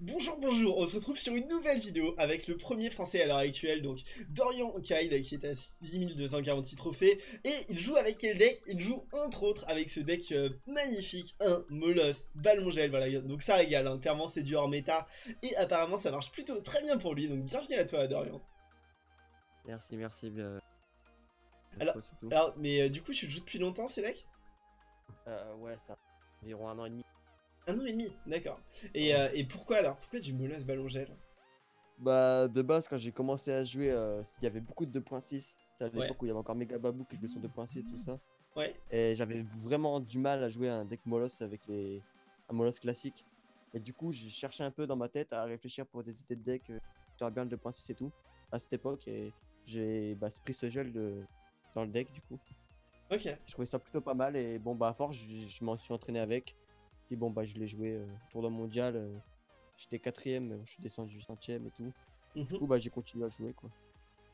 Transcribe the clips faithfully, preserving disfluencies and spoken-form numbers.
Bonjour, bonjour, on se retrouve sur une nouvelle vidéo avec le premier français à l'heure actuelle, donc Dorian Kyle, qui est à dix mille deux cent quarante-six trophées. Et il joue avec quel deck? Il joue entre autres avec ce deck euh, magnifique, un Molos, Ballon Gel, voilà, donc ça régale, hein. Clairement c'est du hors méta, et apparemment ça marche plutôt très bien pour lui, donc bienvenue à toi Dorian. Merci, merci. Euh... Alors, alors, mais euh, du coup tu joues depuis longtemps ce deck? Euh, ouais, ça, environ un an et demi. Un an et demi, d'accord. Et, euh, et pourquoi alors? Pourquoi du Molos Ballon Gel? Bah, de base, quand j'ai commencé à jouer, euh, il y avait beaucoup de deux point six. C'était à l'époque, ouais, où il y avait encore Mega Babou qui jouait son deux point six, tout ça. Ouais. Et j'avais vraiment du mal à jouer un deck Molos avec les... un Molos classique. Et du coup, j'ai cherché un peu dans ma tête à réfléchir pour des idées de deck, euh, faire bien le deux point six et tout, à cette époque. Et j'ai bah, pris ce gel de... dans le deck, du coup. Ok. Je trouvais ça plutôt pas mal. Et bon, bah, à force, je, je m'en suis entraîné avec. Et bon bah je l'ai joué euh, tournoi mondial, euh, j'étais quatrième, euh, je suis descendu cinquième et tout. Mmh. Du coup bah j'ai continué à jouer quoi.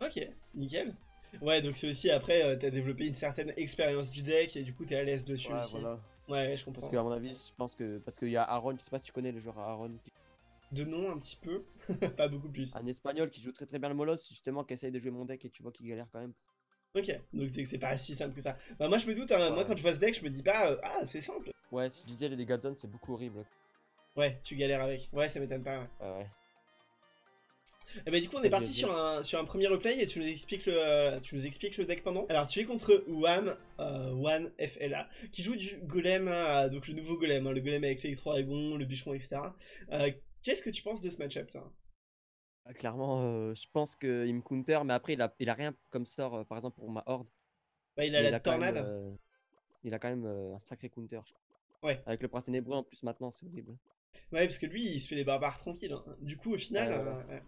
Ok, nickel. Ouais, donc c'est aussi après euh, t'as développé une certaine expérience du deck et du coup t'es à l'aise dessus, ouais, aussi. Voilà. Ouais, je comprends. Parce qu'à mon avis, je pense que parce qu'il y a Aaron, je sais pas si tu connais le joueur Aaron. De nom un petit peu, pas beaucoup plus. Un espagnol qui joue très très bien le Molos, justement, qui essaye de jouer mon deck et tu vois qu'il galère quand même. Ok, donc c'est pas si simple que ça. Bah moi je me doute, hein, ouais. Moi quand je vois ce deck je me dis pas euh, ah c'est simple. Ouais, si je disais les dégâts de zone c'est beaucoup horrible. Ouais, tu galères avec. Ouais, ça m'étonne pas. Ouais. Ah ouais. Et bah du coup on est parti sur un, sur un premier replay et tu nous expliques le, tu nous expliques le deck pendant. Alors tu es contre W A M, euh, One F L A, qui joue du golem, hein, donc le nouveau golem, hein, le golem avec les trois dragons, le bûcheron, et cetera. Euh, Qu'est-ce que tu penses de ce match-up, toi? Ah, clairement, euh, je pense qu'il me counter, mais après il a, il a rien comme sort, euh, par exemple pour ma horde. Bah il a mais la il a tornade. Même, euh, il a quand même euh, un sacré counter. Ouais. Avec le prince ténébreux en plus maintenant, c'est horrible. Ouais, parce que lui il se fait les barbares tranquilles. Hein. Du coup, au final. Ouais, ouais, ouais.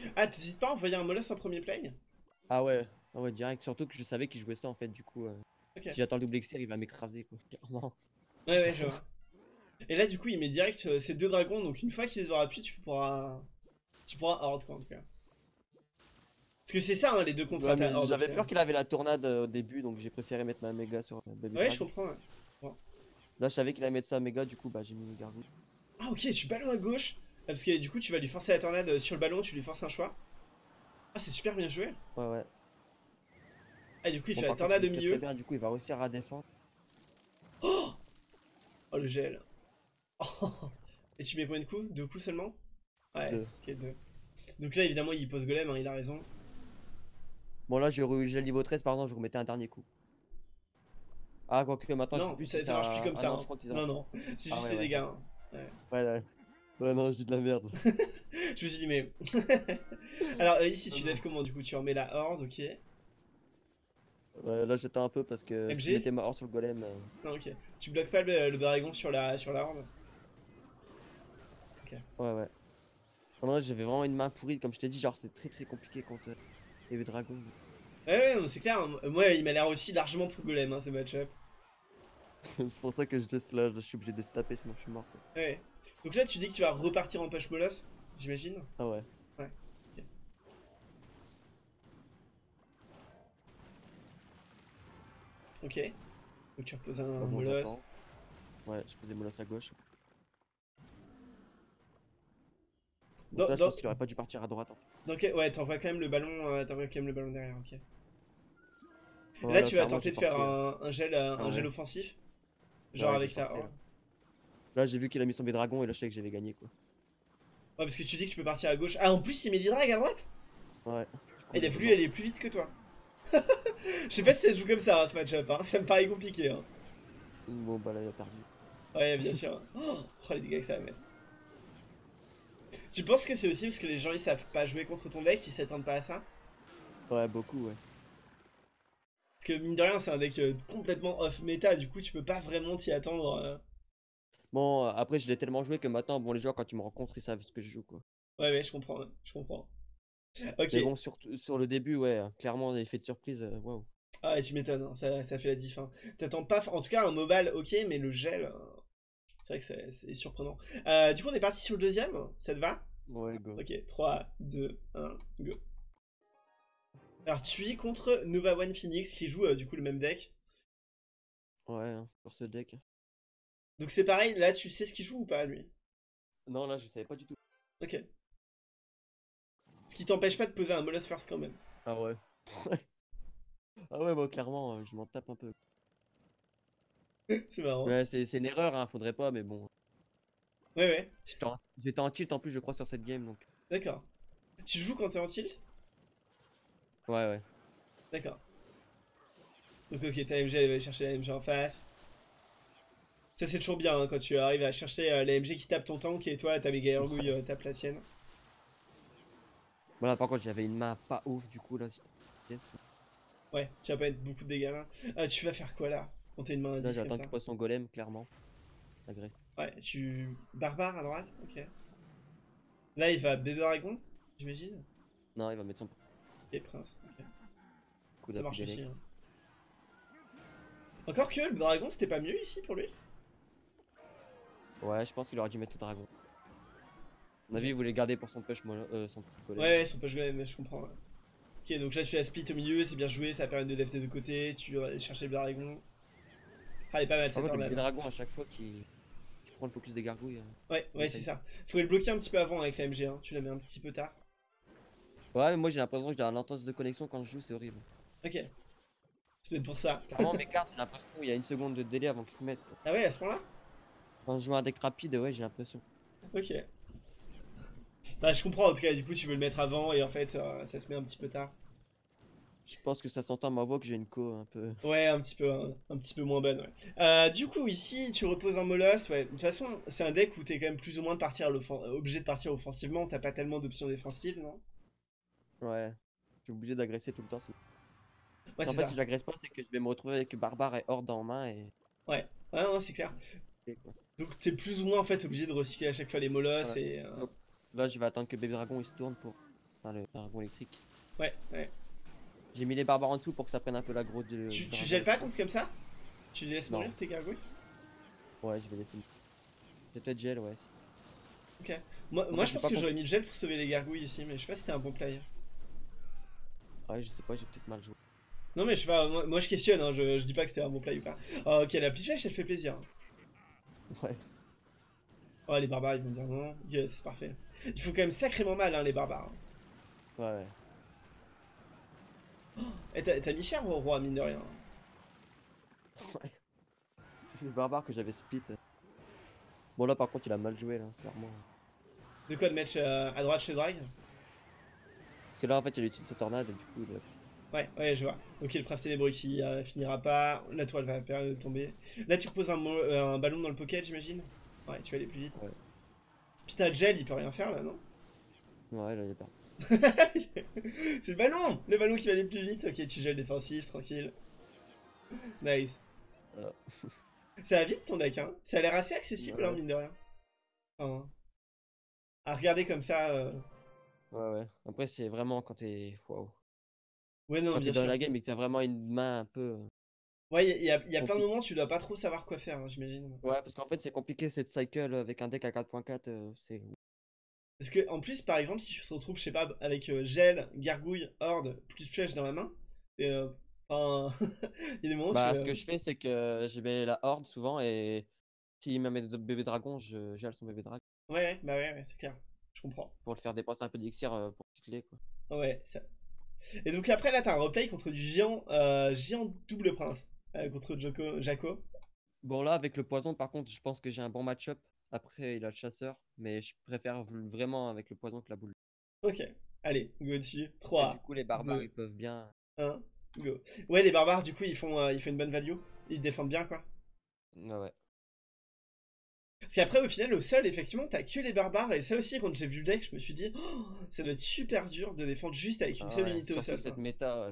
Euh... Ah, t'hésites pas à envoyer un Molos en premier play? Ah ouais, ah ouais, direct. Surtout que je savais qu'il jouait ça en fait, du coup. Euh... Okay. Si j'attends le double X R, il va m'écraser quoi, clairement. Ouais, ouais, je vois. Et là, du coup, il met direct euh, ces deux dragons, donc une fois qu'il les aura pu, tu pourras. Tu pourras horde quoi en tout cas. Parce que c'est ça hein, les deux contre attaques. Ouais, j'avais peur qu'il avait la tornade euh, au début, donc j'ai préféré mettre ma méga sur euh, Baby. Ouais, je comprends, ouais, je comprends. Là je savais qu'il allait mettre ça à méga, du coup bah j'ai mis une gargouille. Ah ok, tu ballons à gauche. Parce que du coup tu vas lui forcer la tornade sur le ballon, tu lui forces un choix. Ah c'est super bien joué. Ouais ouais. Ah du coup il bon, fait la tornade au milieu. Bien, du coup il va réussir à défendre. Oh, oh le gel. Oh. Et tu mets combien de coups? Deux coups seulement? Ouais, deux. Ok, deux. Donc là évidemment il pose golem, hein, il a raison. Bon là j'ai eu le niveau treize par exemple, je remettais un dernier coup. Ah, quoi que maintenant, non, je sais plus ça, si ça marche plus comme ah ça. Non, hein. non, non. c'est ah, juste ouais, les ouais. dégâts. Hein. Ouais. ouais, ouais. Ouais, non, je dis de la merde. Je me suis dit, mais. Alors, ici, tu devs comment du coup? Tu remets la horde, ok. Ouais, là, j'attends un peu parce que je mettais ma horde sur le golem. Euh... Non, ok. Tu bloques pas le, le dragon sur la, sur la horde? Ok. Ouais, ouais. Là, j'avais vraiment une main pourrie, comme je t'ai dit, genre, c'est très très compliqué contre les dragons. Ouais, ouais, non, c'est clair. Hein. Moi, il m'a l'air aussi largement pour golem, hein, ce match-up. C'est pour ça que je laisse là, je suis obligé de se taper sinon je suis mort quoi. Ouais. Donc là tu dis que tu vas repartir en pêche Molos, j'imagine? Ah ouais. Ouais. Okay. Ok. Donc tu reposes un oh, Molos. Ouais, je pose des Molos à gauche. Dans, là, je dans... pense qu'il aurait pas dû partir à droite. Hein. Donc ouais, t'envoies quand même le ballon, euh, t'envoies quand même le ballon derrière, ok. Ouais, là, là tu vas tenter de faire un, un gel, un ah, gel ouais. offensif. Genre ouais, avec la horde. Là, là j'ai vu qu'il a mis son B-Dragon et là je savais que j'avais gagné quoi. Ouais, parce que tu dis que tu peux partir à gauche. Ah, en plus il met des drags à droite? Ouais. Il a voulu aller plus vite que toi. Je sais pas si ça se joue comme ça hein, ce match-up, hein. Ça me paraît compliqué. Hein. Bon bah là il a perdu. Ouais, bien sûr. Oh, les dégâts que ça va mettre. Tu penses que c'est aussi parce que les gens ils savent pas jouer contre ton deck, ils s'attendent pas à ça? Ouais, beaucoup ouais. Parce que mine de rien c'est un deck euh, complètement off méta, du coup tu peux pas vraiment t'y attendre. Euh... Bon après je l'ai tellement joué que maintenant bon les joueurs quand ils me rencontrent ils savent ce que je joue quoi. Ouais ouais je comprends, ouais, je comprends. Ok. Mais bon sur, sur le début ouais, clairement l'effet de surprise, waouh. Wow. Ah et tu m'étonnes, hein, ça, ça fait la diff. Hein. T'attends pas, en tout cas un mobile ok mais le gel, euh... c'est vrai que c'est surprenant. Euh, du coup on est parti sur le deuxième, ça te va? Ouais go. Ok, trois, deux, un, go. Alors tu es contre Nova One Phoenix qui joue euh, du coup le même deck. Ouais, sur ce deck. Donc c'est pareil, là tu sais ce qu'il joue ou pas lui? Non, là, je savais pas du tout. Ok. Ce qui t'empêche pas de poser un molosse first quand même. Ah ouais. Ah ouais, bah clairement, je m'en tape un peu. C'est marrant. Ouais, c'est une erreur, hein, faudrait pas, mais bon. Ouais, ouais. J'étais en, en tilt en plus, je crois, sur cette game, donc. D'accord. Tu joues quand t'es en tilt? Ouais, ouais. D'accord. Donc ok, ta M G, elle va chercher la M G en face. Ça c'est toujours bien hein, quand tu arrives à chercher euh, la M G qui tape ton tank et toi ta méga ergouille euh, tape la sienne. Voilà, par contre j'avais une main pas ouf du coup là. Ouais, tu vas pas être beaucoup de dégâts là. Ah, tu vas faire quoi là? On t'a une main à dix. J'attends qu'il passe son golem clairement. Agré. Ouais, tu... Barbare à droite? Ok. Là il va bébé dragon j'imagine? Non, il va mettre son... Et prince, ok. Coup ça marche aussi. Hein. Encore que le dragon c'était pas mieux ici pour lui? Ouais, je pense qu'il aurait dû mettre le dragon. A mon avis, il voulait garder pour son push euh, son golem. Ouais, son push golem, je comprends. Ok, donc là tu as split au milieu, c'est bien joué, ça permet de def des deux côtés, tu vas aller chercher le dragon. Ah, elle est pas mal cette arme là. Le dragon à chaque fois qui, qui prend le focus des gargouilles. Euh, ouais, ouais, c'est ça. Faudrait le bloquer un petit peu avant avec la M G, hein. Tu la mets un petit peu tard. Ouais, mais moi j'ai l'impression que j'ai un intense de connexion quand je joue, c'est horrible. Ok. C'est peut-être pour ça. Clairement, mes cartes, j'ai l'impression qu'il y a une seconde de délai avant qu'ils se mettent. Ah ouais, à ce point là? Quand je joue un deck rapide, ouais, j'ai l'impression. Ok. Bah, je comprends en tout cas, du coup, tu veux le mettre avant et en fait, euh, ça se met un petit peu tard. Je pense que ça s'entend à ma voix que j'ai une co un peu. Ouais, un petit peu, hein, un petit peu moins bonne, ouais. Euh, du coup, ici, tu reposes un molosse, ouais. De toute façon, c'est un deck où t'es quand même plus ou moins de partir obligé de partir offensivement, t'as pas tellement d'options défensives, non? Ouais, je suis obligé d'agresser tout le temps. Ouais, en fait, ça. Si j'agresse pas, c'est que je vais me retrouver avec Barbare et Horde en main et. Ouais, ouais, non, c'est clair. Donc t'es plus ou moins en fait obligé de recycler à chaque fois les molosses ouais. Et... Euh... Donc, là je vais attendre que Baby Dragon il se tourne pour... Enfin le dragon électrique. Ouais, ouais. J'ai mis les barbares en dessous pour que ça prenne un peu l'aggro de... Tu, tu gèles pas contre comme ça? Tu les laisses mourir tes gargouilles? Ouais, je vais laisser... J'ai peut-être gel, ouais. Ok. Moi, moi je pense que j'aurais mis le gel pour sauver les gargouilles ici, mais je sais pas si t'es un bon player. Ouais, je sais pas, j'ai peut-être mal joué. Non mais je sais pas, moi, moi je questionne, hein, je, je dis pas que c'était un bon play ou pas. Oh, ok, la petite flèche elle fait plaisir. Ouais. Oh les barbares ils vont dire non, yes, c'est parfait. Ils font quand même sacrément mal hein les barbares. Ouais. Oh, et t'as mis cher au roi mine de rien. Ouais. C'est les barbares que j'avais split. Bon là par contre il a mal joué là, clairement. De quoi de match euh, à droite chez Drag? Parce que là en fait il utilise sa tornade et du coup il a... Ouais, ouais, je vois. Ok, le prince ténébreux qui euh, finira pas. La toile va perdre, tomber. Là, tu reposes un, euh, un ballon dans le pocket, j'imagine? Ouais, tu vas aller plus vite. Ouais. Puis t'as gel, il peut rien faire là, non? Ouais, là, il est pas. C'est le ballon! Le ballon qui va aller plus vite. Ok, tu gèles défensif, tranquille. Nice. Voilà. Ça va vite ton deck, hein? Ça a l'air assez accessible, ouais, hein, mine de rien. Enfin, à regarder comme ça. Euh... Ouais, ouais. Après, c'est vraiment quand t'es. Waouh. Ouais, non, quand bien sûr. Dans la game et que t'as vraiment une main un peu... Ouais, il y a, y a plein de moments où tu dois pas trop savoir quoi faire, hein, j'imagine. Ouais, parce qu'en fait c'est compliqué cette cycle avec un deck à quatre point quatre, euh, c'est... Parce que en plus, par exemple, si tu te retrouves, je sais pas, avec euh, gel, gargouille, horde, plus de flèches dans la main, et, euh, enfin... il y a des moments bah, où tu... ce que je fais, c'est que je mets la horde souvent, et s'il me met bébé dragon, je gèle son bébé dragon. Ouais, bah ouais, ouais c'est clair, je comprends. Pour le faire dépenser un peu d'élixir euh, pour cycler, quoi. Ouais, ça... Et donc après là t'as un replay contre du géant, euh, géant double prince, euh, contre Joko, Joko. Bon là avec le poison par contre je pense que j'ai un bon match-up, après il a le chasseur, mais je préfère vraiment avec le poison que la boule. Ok, allez, go dessus, trois, et du coup les barbares deux, ils peuvent bien... un, go. Ouais les barbares du coup ils font, euh, ils font une bonne value, ils défendent bien quoi. Ouais ouais. Parce qu'après au final au sol effectivement t'as que les barbares et ça aussi quand j'ai vu le deck je me suis dit oh, ça doit être super dur de défendre juste avec une ah seule ouais, unité au sol. Cette méta,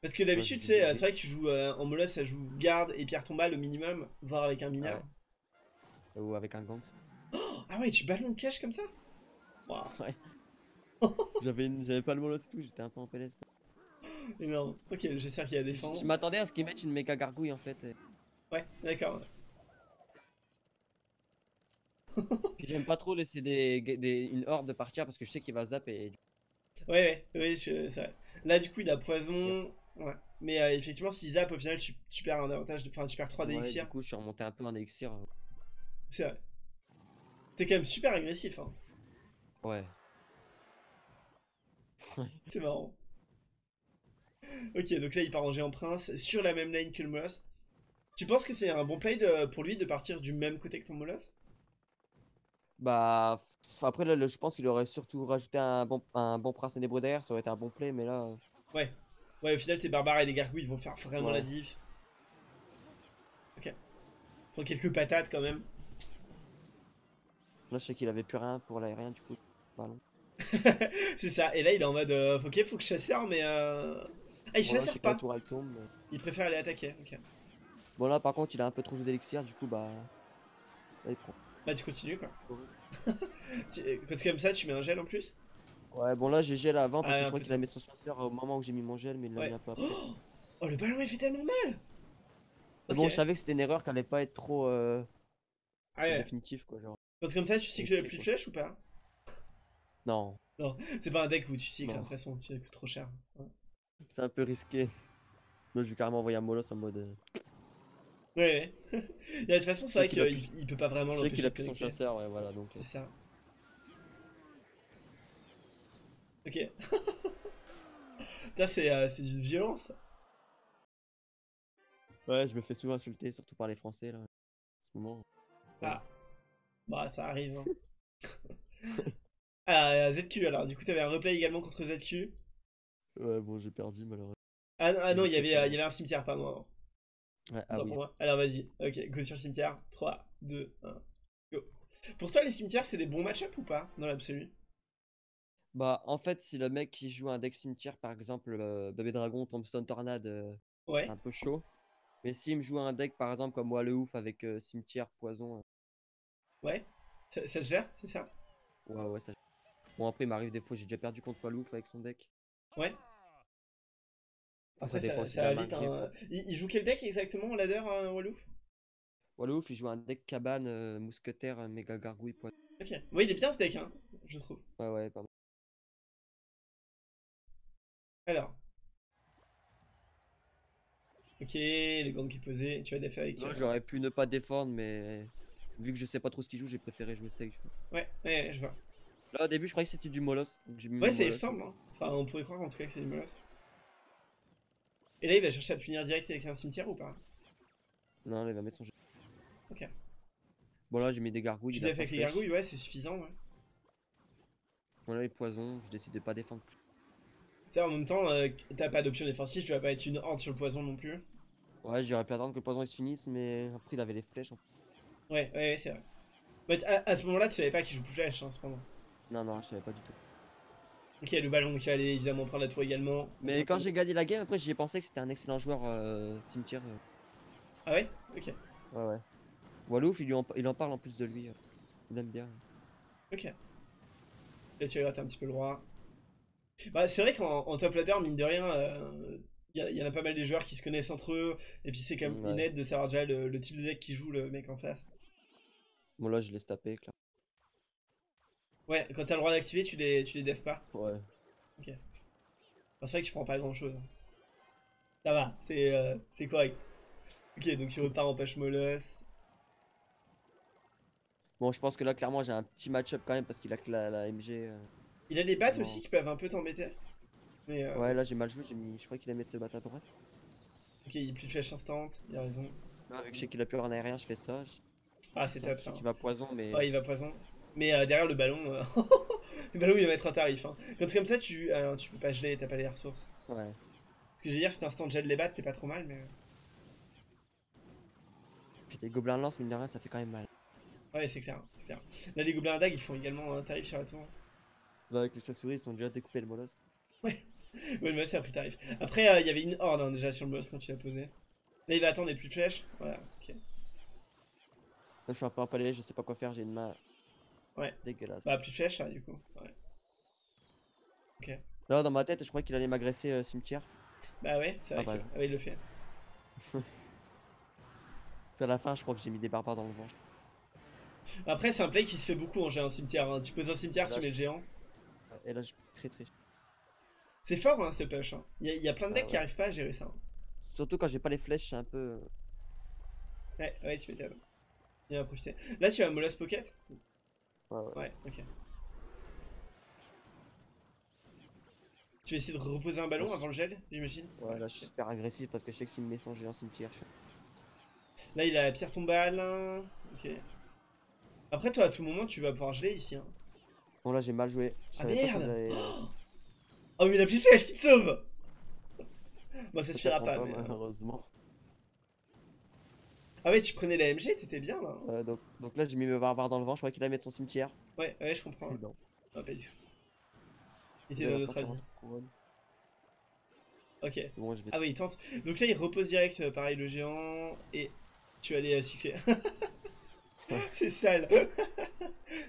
parce que d'habitude ouais, c'est vrai que tu joues euh, en molosse ça joue garde et pierre tombale au minimum voire avec un mineur. Ah ouais. Ou avec un gank. Oh, ah ouais tu ballons le cache comme ça wow. Ouais. J'avais une... pas le molosse tout j'étais un peu en P L S. Énorme. Ok je sais qu'il y a des gens. Je m'attendais à ce qu'ils mettent une méga gargouille en fait. Et... Ouais, d'accord. J'aime pas trop laisser des, des, une horde de partir parce que je sais qu'il va zapper. Et... Ouais, ouais, ouais c'est vrai. Là, du coup, il a poison. Ouais. Mais euh, effectivement, s'il zappe, au final, tu, tu perds un avantage, de... enfin, tu perds trois d'élixir. Ouais, du coup, je suis remonté un peu en élixir. C'est vrai. T'es quand même super agressif, hein. Ouais. C'est marrant. Ok, donc là il part en géant prince sur la même lane que le Moloss. Tu penses que c'est un bon play de, pour lui de partir du même côté que ton Moloss? Bah après là, là je pense qu'il aurait surtout rajouté un bon, un bon prince ténébreux derrière, ça aurait été un bon play, mais là... Ouais, ouais, au final tes barbares et les gargouilles vont faire vraiment ouais. la diff. Ok. Prends quelques patates quand même. Là je sais qu'il avait plus rien pour l'aérien du coup. Pardon. C'est ça, et là il est en mode euh, ok, faut que je chasseur, mais euh... ah il bon, chasseur pas, pas tour, elle tombe, mais... il préfère aller attaquer. Ok. Bon là par contre il a un peu trop d'élixir, du coup bah là il prend. Là tu continues quoi. tu... Quand c'est comme ça tu mets un gel en plus. Ouais bon là j'ai gel avant parce ah, que je crois qu'il a mis son chasseur au moment où j'ai mis mon gel, mais il l'a ouais. mis un peu après. Oh, oh le ballon il fait tellement mal. Okay. Bon je savais que c'était une erreur qui allait pas être trop euh... ah, ouais. définitif quoi genre. Quand c'est comme ça tu sais que j'avais plus de flèches ou pas? Non. Non, c'est pas un deck où tu cycles, de toute façon, tu coûtes trop cher. Ouais. C'est un peu risqué. Moi, je vais carrément envoyer un Moloss en mode. Euh... Ouais, ouais. Et de toute façon, c'est vrai qu'il qu pu... peut pas vraiment l'empêcher. Je sais qu'il a pris son chasseur, ouais, voilà. C'est euh... ça. Ok. Putain, c'est euh, une violence. Ouais, je me fais souvent insulter, surtout par les Français, là. En ce moment. Ouais. Ah. Bah, ça arrive, hein. Ah, Z Q alors, du coup t'avais un replay également contre Z Q. Ouais bon j'ai perdu malheureusement. Ah non, ah, non il, y avait, euh, il y avait un cimetière pardon avant. Ouais, ah, oui. Pour moi. Alors vas-y, ok, go sur le cimetière, trois, deux, un, go. Pour toi les cimetières c'est des bons match-up ou pas dans l'absolu? Bah en fait si le mec qui joue un deck cimetière par exemple euh, Bébé Dragon, Tombstone Tornade, euh, ouais. un peu chaud. Mais s'il me joue un deck par exemple comme Walouf avec euh, cimetière, poison... Euh... Ouais, ça, ça se gère, c'est ça? Ouais ouais ça se gère. Bon après il m'arrive des fois, j'ai déjà perdu contre Walouf avec son deck. Ouais. Ah, après, ça, dépend, ça, ça va vite hein. il, il joue quel deck exactement en ladder hein, Walouf? Walouf il joue un deck cabane, euh, mousquetaire, euh, méga gargouille, poison. Ok, ouais il est bien ce deck hein, je trouve. Ouais ouais pardon. Alors. Ok, le gang qui est posé, tu vas défaire avec... Euh... J'aurais pu ne pas défendre mais... Vu que je sais pas trop ce qu'il joue, j'ai préféré jouer safe. Ouais, ouais je vois. Là au début je croyais que c'était du Moloss. Ouais c'est semble hein. Enfin on pourrait croire en tout cas que c'est du Moloss. Et là il va chercher à punir direct avec un cimetière ou pas? Non là il va mettre son jeu. Ok. Bon là j'ai mis des gargouilles. Tu défends avec les gargouilles ouais c'est suffisant ouais. Bon là les poisons, je décide de pas défendre. Tu sais en même temps euh, t'as pas d'option défensive, tu vas pas être une horde sur le poison non plus. Ouais j'aurais pu attendre que le poison il se finisse mais après il avait les flèches en plus. Ouais ouais, ouais c'est vrai. Mais à, à ce moment là tu savais pas qu'il joue plus flèche hein cependant. Non, non, je savais pas du tout. Ok, le ballon qui allait évidemment prendre la tour également. Mais quand j'ai gagné la game, après j'ai pensé que c'était un excellent joueur euh, cimetière. Euh. Ah ouais? Ok. Ouais, ouais. Walouf, il, lui en, il en parle en plus de lui. Euh. Il aime bien. Euh. Ok. Là, tu vas gratter un petit peu le roi. Bah, c'est vrai qu'en top ladder, mine de rien, il euh, y, y en a pas mal des joueurs qui se connaissent entre eux. Et puis c'est quand même ouais. une aide de savoir déjà le, le type de deck qui joue le mec en face. Bon, là, je laisse taper, clairement. Ouais, quand t'as le droit d'activer, tu les, tu les def pas? Ouais. Ok. Enfin, c'est vrai que tu prends pas grand chose. Ça va, c'est euh, correct. Ok, donc tu repars en pêche Moloss. Bon, je pense que là, clairement, j'ai un petit match-up quand même parce qu'il a que la, la M G. Euh... Il a des pattes bon. aussi qui peuvent un peu t'embêter. Euh... Ouais, là, j'ai mal joué, j'ai mis. Je crois qu'il a mis de se battre à droite. Ok, il plus de flèche instant, il a raison. Là, vu que je sais qu'il a plus en aérien, je fais ça. Je... Ah, c'est top ça. Il va poison, mais. Ouais, il va poison. Mais euh, derrière le ballon, euh... le ballon il va mettre un tarif hein. Quand c'est comme ça tu, ah, non, tu peux pas geler, t'as pas les ressources. Ouais. Parce que j'ai dire, c'est un stand gel les battes, t'es pas trop mal mais... Les gobelins lancent mine de rien ça fait quand même mal. Ouais c'est clair, c'est clair. Là les gobelins dag ils font également un tarif sur la tour. Bah avec les chauves-souris ils ont déjà découpé le Moloss. Ouais, ouais le Moloss a pris tarif. Après il euh, y avait une horde hein, déjà sur le Moloss quand tu l'as posé. Là il va attendre des plus de flèches, voilà, ok. Là je suis un peu empalé, je sais pas quoi faire, j'ai une main... Ouais, dégueulasse. Bah, plus de flèches, hein, du coup. Ouais. Ok. Là, dans ma tête, je croyais qu'il allait m'agresser euh, cimetière. Bah, ouais, c'est vrai ah, que... bah, ah, ouais, il le fait. C'est à la fin, je crois que j'ai mis des barbares dans le ventre. Après, c'est un play qui se fait beaucoup en géant cimetière. Hein. Tu poses un cimetière, là, tu mets le géant. Et là, je très très. C'est fort, hein, ce push. Hein. Il y, y a plein de decks ah, ouais. qui arrivent pas à gérer ça. Hein. Surtout quand j'ai pas les flèches, c'est un peu. Ouais, ouais, tu m'étonnes. Il va projeter. Là, tu vas Mola's Pocket? Ouais, ouais. Ouais, ok. Tu vas essayer de reposer un ballon avant le gel, j'imagine? Ouais, là, je suis super agressif parce que je sais que s'il me met son gel en cimetière. Là, il a la pierre tombale. Hein. Ok. Après, toi, à tout moment, tu vas pouvoir geler ici. Hein. Bon, là, j'ai mal joué. Ah merde! Oh, oh, mais il a plus de flèche qui te sauve! Bon, ça suffira pas, pas, mais. Malheureusement. Ah ouais, tu prenais la M G, t'étais bien là. Euh, donc, donc là, j'ai mis le barbare dans le vent, je croyais qu'il allait mettre son cimetière. Ouais, ouais, je comprends. Non. Ah, pas du tout. Il était dans notre avis. Ok. Bon, je vais... Ah ouais, il tente. Donc là, il repose direct, pareil, le géant. Et tu vas aller euh, cycler. C'est sale.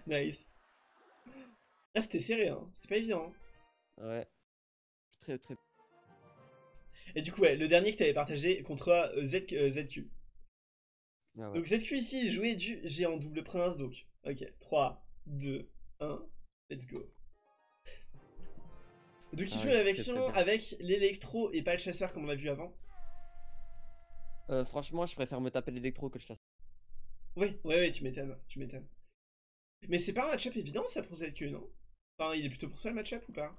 Nice. Là, c'était serré, hein. C'était pas évident. Hein. Ouais. Très, très. Et du coup, ouais, le dernier que t'avais partagé contre euh, Z, euh, Z Q. Ah ouais. Donc Z Q ici, jouer du géant double prince, donc ok, trois, deux, un, let's go. Donc il ah joue ouais, la version avec l'électro et pas le chasseur comme on l'a vu avant. Euh, franchement, je préfère me taper l'électro que le chasseur. Ouais, ouais, ouais, tu m'étonnes, tu m'étonnes. Mais c'est pas un match-up évident ça pour Z Q, non? Enfin, il est plutôt pour toi le match-up ou pas?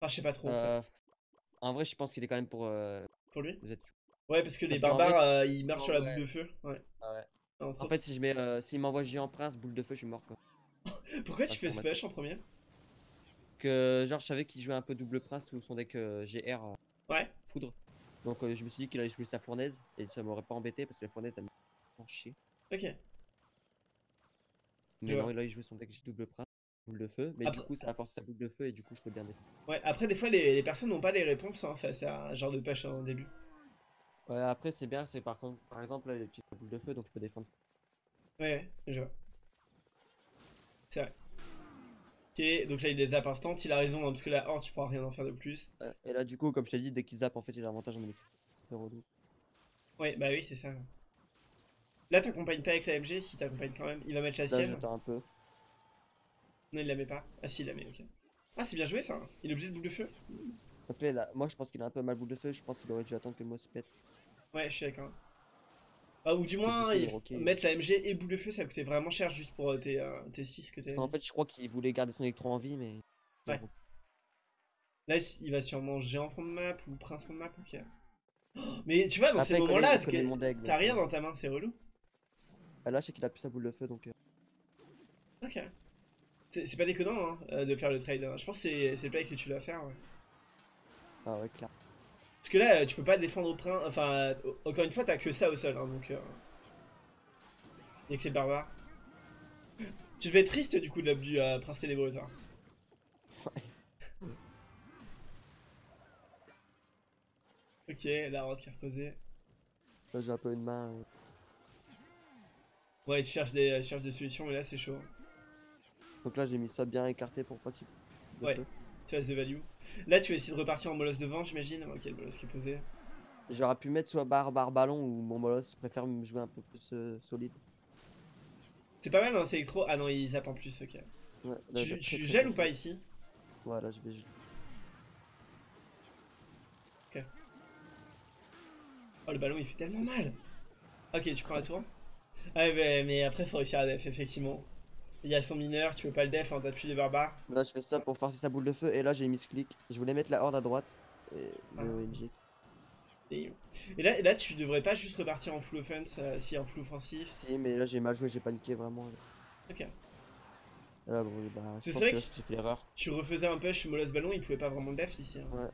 Enfin, je sais pas trop euh, en fait. En vrai, je pense qu'il est quand même pour... Euh... Pour lui Z Q. Ouais, parce que parce les barbares, en fait, euh, ils marchent oh, sur la ouais. boule de feu. Ouais. Ah ouais. Non, en fait, si je mets, euh, s'il m'envoie géant prince, boule de feu, je suis mort quoi. Pourquoi tu fais ce push en premier? Parce que genre, je savais qu'il jouait un peu double prince ou son deck euh, G R. Euh, ouais. Foudre. Donc euh, je me suis dit qu'il allait jouer sa fournaise et ça m'aurait pas embêté parce que la fournaise, elle m'a chier. Ok. Mais tu non, là, il jouait son deck double prince, boule de feu. Mais après... du coup, ça a forcé sa boule de feu et du coup, je peux bien défendre. Ouais, après, des fois, les, les personnes n'ont pas les réponses hein, face à un genre de push en début. Ouais, après c'est bien, c'est par contre, par exemple là, les petites boules de feu donc je peux défendre. Ouais, je vois. C'est vrai. Ok, donc là il les zappe instant, il a raison hein, parce que là, oh, tu pourras rien en faire de plus. Euh, et là du coup, comme je t'ai dit, dès qu'il zappe en fait il a avantage en élixir. Ouais, bah oui, c'est ça. Là t'accompagnes pas avec la M G, si t'accompagnes quand même, il va mettre la là, sienne. J'attends un peu. Non, il la met pas. Ah si, il la met, ok. Ah, c'est bien joué ça, il est obligé de boule de feu. Donc là, là moi je pense qu'il a un peu mal boule de feu, je pense qu'il aurait dû attendre que le mot se pète. Ouais, je suis d'accord. Ah, ou du moins, il... okay. Mettre la M G et boule de feu, ça coûtait vraiment cher juste pour tes six que t'as. En fait, je crois qu'il voulait garder son électron en vie, mais. Ouais. Là, il va sûrement géant fond de map ou prince fond de map, ok. Mais tu vois, dans Après, ces moments-là, t'as rien dans ta main, c'est relou. Bah là, je sais qu'il a plus sa boule de feu donc. Ok. C'est pas déconnant hein, de faire le trade. Je pense que c'est le play que tu dois faire, ouais. Ah, ouais, clair. Parce que là, tu peux pas défendre au prince. Enfin, encore une fois, t'as que ça au sol, hein, donc. Euh... Y'a que les barbares. Tu devais être triste du coup de la du euh, prince ténébreuse. Hein. Ouais. Ok, la route qui est reposée. Là, j'ai un peu une main. Euh... Ouais, tu cherches des, tu cherches des solutions, mais là, c'est chaud. Donc là, j'ai mis ça bien écarté pour pas qu'il. Ouais. Peu. Tu fasses de value. Là, tu vas essayer de repartir en molosse devant, j'imagine. Ok, le molosse qui est posé. J'aurais pu mettre soit barbare ballon ou mon molosse. Je préfère me jouer un peu plus euh, solide. C'est pas mal, hein, c'est électro. Ah non, il zappe en plus, ok. Ouais, là, tu tu gèles ou pas ici? Ouais, là, je vais geler. Ok. Oh, le ballon, il fait tellement mal. Ok, tu prends la tour. Ah, mais, mais après, faut réussir à def, effectivement. Il y a son mineur, tu peux pas le def, hein, t'appuies les barbares. Là je fais ça pour forcer sa boule de feu et là j'ai mis ce clic. Je voulais mettre la horde à droite et ah. Le M G X. Et là, là tu devrais pas juste repartir en full offense, euh, si en full offensif. Si mais là j'ai mal joué, j'ai paniqué vraiment. Ok. Là, bon, bah, c'est vrai que, que j'ai fait l'erreur. Tu refaisais un push molasse ballon, il pouvait pas vraiment le def ici. Hein. Ouais.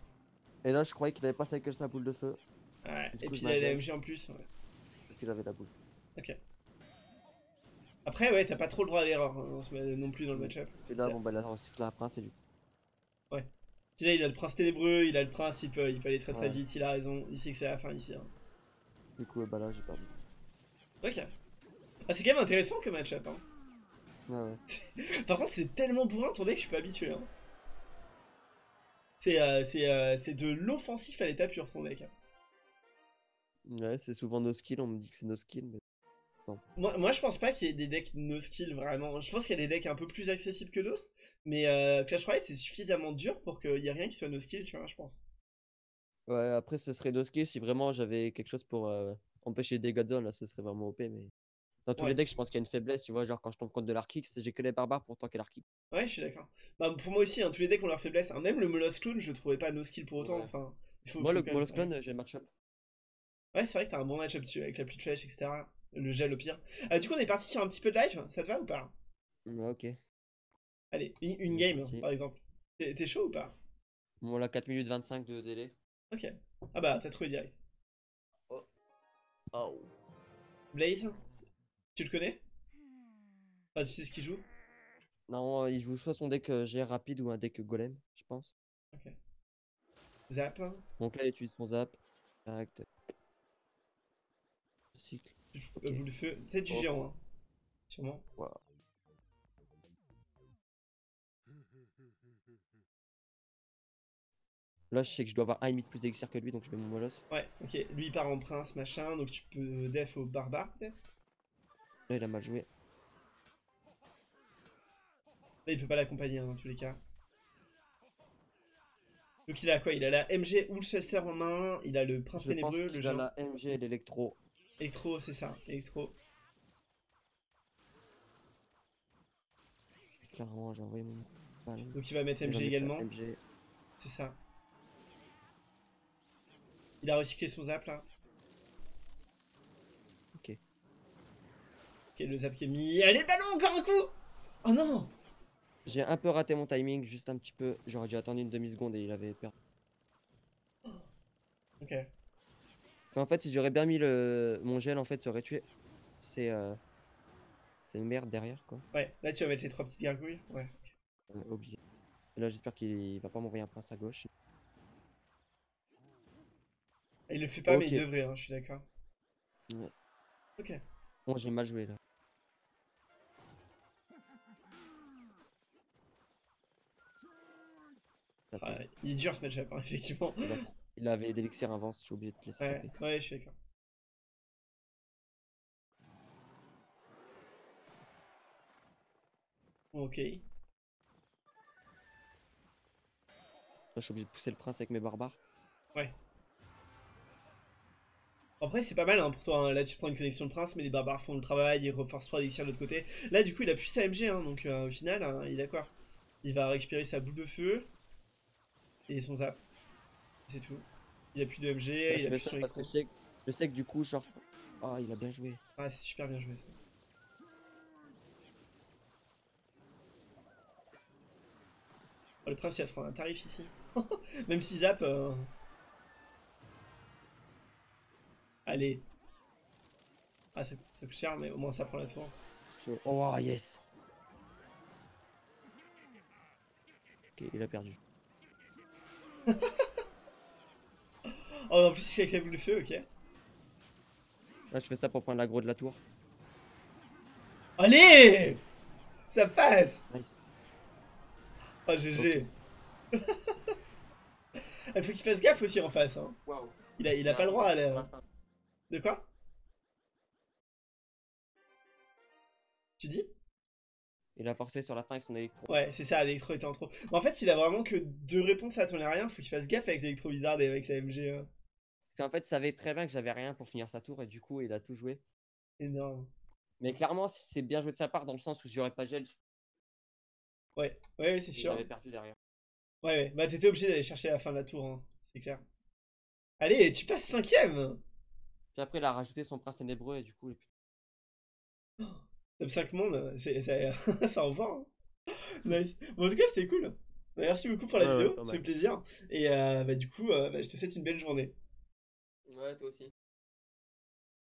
Et là je croyais qu'il avait pas cycle sa boule de feu. Ouais, et, et coup, puis il avait la M G en plus. Ouais. Parce qu'il avait la boule. Ok. Après, ouais, t'as pas trop le droit à l'erreur hein, non plus dans le match-up. Et là, bon, bah là, on cycle un prince et du coup. Ouais. Puis là, il a le prince ténébreux, il a le prince, il peut, il peut aller très très ouais. vite, il a raison, il sait que c'est la fin ici. Hein. Du coup, bah là, j'ai perdu. Ok. Ah, c'est quand même intéressant que match-up. Hein. Ouais, ouais. Par contre, c'est tellement bourrin ton deck que je suis pas habitué. Hein. C'est euh, euh, de l'offensif à l'état pur son deck. Hein. Ouais, c'est souvent nos skills, on me dit que c'est nos skills, mais. Moi, moi je pense pas qu'il y ait des decks no skill vraiment, je pense qu'il y a des decks un peu plus accessibles que d'autres, mais euh, Clash Royale c'est suffisamment dur pour qu'il y ait rien qui soit no skill, tu vois, je pense. Ouais, après ce serait no skill si vraiment j'avais quelque chose pour euh, empêcher les dégâts de zone, là ce serait vraiment O P, mais... Dans tous ouais. les decks, je pense qu'il y a une faiblesse, tu vois, genre quand je tombe contre de l'archix, j'ai que les barbares pour tanker l'archix. Ouais, je suis d'accord. Bah, pour moi aussi, hein, tous les decks ont leur faiblesse. Hein. Même le Molos Clown, je trouvais pas no skill pour autant. Ouais. Enfin, il faut, moi, faut le Molos Clown, ouais. j'ai le match-up. Ouais, c'est vrai que t'as un bon match-up dessus avec la pluie de flèche, et cetera. Le gel au pire. Euh, du coup, on est parti sur un petit peu de live, ça te va ou pas? Ouais, ok. Allez, une, une game, okay. par exemple. T'es chaud ou pas? Bon, là, quatre minutes vingt-cinq de délai. Ok. Ah bah, t'as trouvé direct. Oh. oh. Blaze, tu le connais? Enfin, tu sais ce qu'il joue? Non, il joue soit son deck G R rapide ou un deck golem, je pense. Ok. Zap. Donc là, il utilise son zap. Direct. Cycle. Okay. Boule de feu. C'est du oh, géant, hein. Sûrement. Wow. Là, je sais que je dois avoir un et demi de plus d'Elixir que lui, donc je mets mon Molos. Ouais, ok. Lui, il part en prince, machin, donc tu peux def au barbare, peut-être? Là, il a mal joué. Là, il peut pas l'accompagner, hein, dans tous les cas. Donc, il a quoi? Il a la M G ou le Chester en main, il a le prince ténébreux, le genre. Il a la M G et l'électro. Electro, c'est ça, Electro. Clairement, j'ai envoyé mon. Enfin, donc, il va mettre M G également. C'est ça. Il a recyclé son zap là. Ok. Ok, le zap qui est mis. Allez, ballon, encore un coup! Oh non! J'ai un peu raté mon timing, juste un petit peu. J'aurais dû attendre une demi-seconde et il avait perdu. Ok. En fait, si j'aurais bien mis le... mon gel, en fait, ça aurait tué. C'est euh... c'est une merde derrière quoi. Ouais, là tu vas mettre les trois petites gargouilles. Ouais. Euh, obligé. Et là, j'espère qu'il va pas m'envoyer un prince à gauche. Il le fait pas, okay. mais il devrait, hein, je suis d'accord. Ouais. Ok. Bon, j'ai mal joué là. Ah, il est dur ce match-up, hein, effectivement. Il avait d'élixir avance, je suis obligé de te laisser. Ouais, taper. Ouais, je suis d'accord. Ok. Là, je suis obligé de pousser le prince avec mes barbares. Ouais. Après c'est pas mal hein, pour toi, hein. Là tu prends une connexion de prince mais les barbares font le travail, ils reforcent trois d'Elixir de l'autre côté. Là du coup il appuie sa M G hein, donc euh, au final hein, il a quoi? Il va récupérer sa boule de feu et son zap, c'est tout. Il a plus de M G, ouais, il a plus son électro. Je, je sais que du coup genre, ah oh, il a bien joué. Ah c'est super bien joué ça. Oh, le prince il va se prendre un tarif ici. Même si zap... Euh... Allez. Ah ça, ça coûte cher mais au moins ça prend la tour. Oh yes. Ok il a perdu. Oh en plus il fait avec la boule de feu, ok. Là je fais ça pour prendre l'aggro de la tour. Allez. Ça passe nice. Oh G G okay. Il faut qu'il fasse gaffe aussi en face hein. Wow. Il a, il a ouais, pas le droit à l'air. De quoi? Tu dis? Il a forcé sur la fin avec son électro. Ouais, c'est ça, l'électro était en trop. Mais en fait, il a vraiment que deux réponses à ton rien. Faut qu'il fasse gaffe avec l'électro bizarre et avec la M G. Hein. Parce qu'en fait, il savait très bien que j'avais rien pour finir sa tour et du coup, il a tout joué. Énorme. Mais clairement, c'est bien joué de sa part dans le sens où j'aurais pas gel. Ouais, ouais, ouais c'est sûr. J'avais perdu derrière. Ouais, ouais, bah t'étais obligé d'aller chercher la fin de la tour, hein. C'est clair. Allez, tu passes cinquième. Puis après, il a rajouté son prince ténébreux et du coup... Il... Oh, top cinq monde, ça en va. Nice. Bon, en tout cas, c'était cool. Merci beaucoup pour la ouais, vidéo, ouais, ça fait plaisir. Et euh, bah, du coup, euh, bah, je te souhaite une belle journée. Ouais, toi aussi.